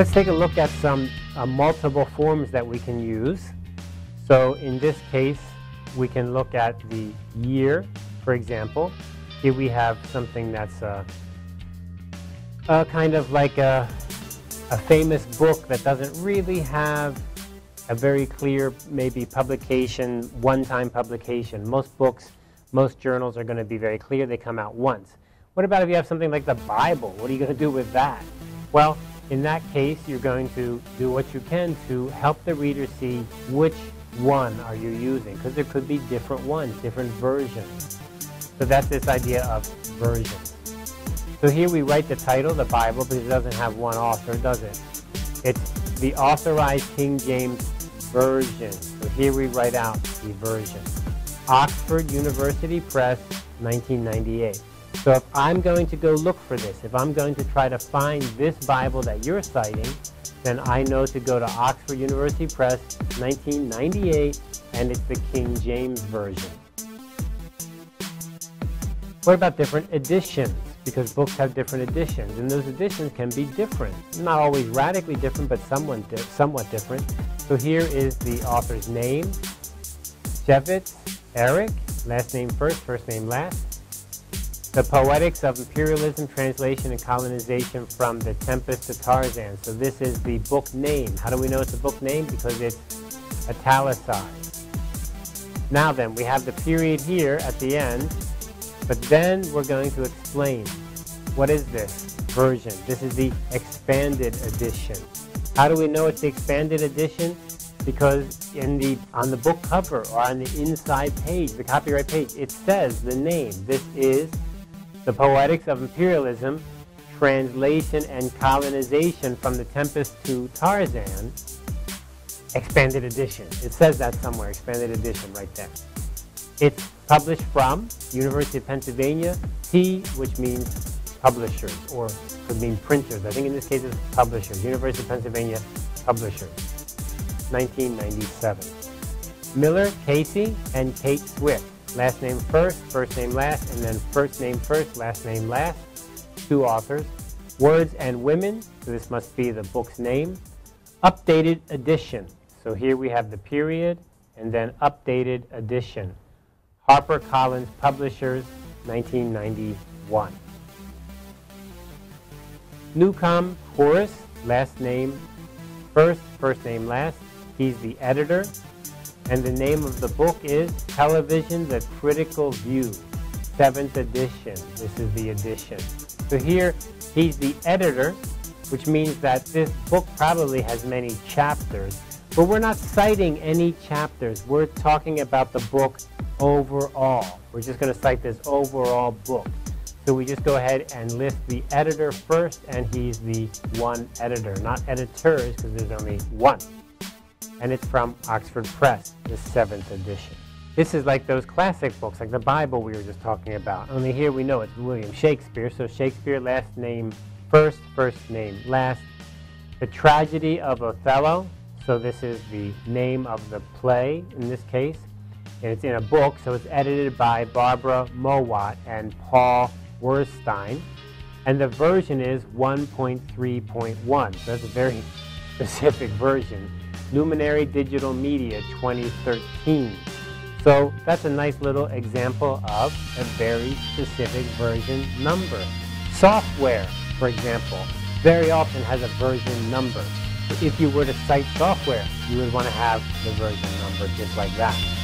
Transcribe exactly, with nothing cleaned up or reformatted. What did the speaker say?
Let's take a look at some uh, multiple forms that we can use. So in this case, we can look at the year, for example. Here we have something that's a, a kind of like a, a famous book that doesn't really have a very clear maybe publication, one-time publication. Most books, most journals are going to be very clear. They come out once. What about if you have something like the Bible? What are you going to do with that? Well, in that case, you're going to do what you can to help the reader see which one are you using, because there could be different ones, different versions. So that's this idea of versions. So here we write the title, the Bible, because it doesn't have one author, does it? It's the Authorized King James Version. So here we write out the version. Oxford University Press, nineteen ninety-eight. So if I'm going to go look for this, if I'm going to try to find this Bible that you're citing, then I know to go to Oxford University Press, nineteen ninety-eight, and it's the King James Version. What about different editions? Because books have different editions, and those editions can be different. Not always radically different, but somewhat, di somewhat different. So here is the author's name, Jevit, Eric, last name first, first name last. The Poetics of Imperialism, Translation, and Colonization from the Tempest to Tarzan. So this is the book name. How do we know it's a book name? Because it's italicized. Now then, we have the period here at the end, but then we're going to explain what is this version. This is the expanded edition. How do we know it's the expanded edition? Because in the, on the book cover or on the inside page, the copyright page, it says the name. This is The Poetics of Imperialism, Translation and Colonization from the Tempest to Tarzan, Expanded Edition. It says that somewhere, Expanded Edition, right there. It's published from University of Pennsylvania, P, which means publishers, or could mean printers. I think in this case it's publishers, University of Pennsylvania Publishers, nineteen ninety-seven. Miller, Casey, and Kate Swift. Last name first, first name last, and then first name first, last name last. Two authors. Words and Women, so this must be the book's name. Updated edition. So here we have the period and then updated edition. HarperCollins Publishers, nineteen ninety-one. Newcomb Horace, last name first, first name last. He's the editor. And the name of the book is Television: The Critical View, seventh edition. This is the edition. So here, he's the editor, which means that this book probably has many chapters. But we're not citing any chapters. We're talking about the book overall. We're just going to cite this overall book. So we just go ahead and list the editor first, and he's the one editor. Not editors, because there's only one. And it's from Oxford Press, the seventh edition. This is like those classic books, like the Bible we were just talking about. Only here we know it's William Shakespeare, so Shakespeare, last name first, first name last. The Tragedy of Othello, so this is the name of the play in this case. And it's in a book, so it's edited by Barbara Mowat and Paul Wurstein. And the version is one point three point one, so that's a very specific version. Luminary Digital Media, twenty thirteen. So that's a nice little example of a very specific version number. Software, for example, very often has a version number. If you were to cite software, you would want to have the version number just like that.